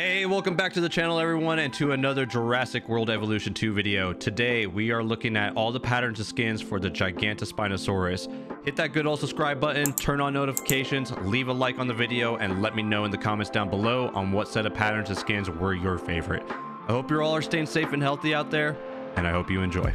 Hey, welcome back to the channel, everyone, and to another Jurassic World Evolution 2 video. Today, we are looking at all the patterns and skins for the Gigantspinosaurus. Hit that good old subscribe button, turn on notifications, leave a like on the video, and let me know in the comments down below on what set of patterns and skins were your favorite. I hope you all are staying safe and healthy out there, and I hope you enjoy.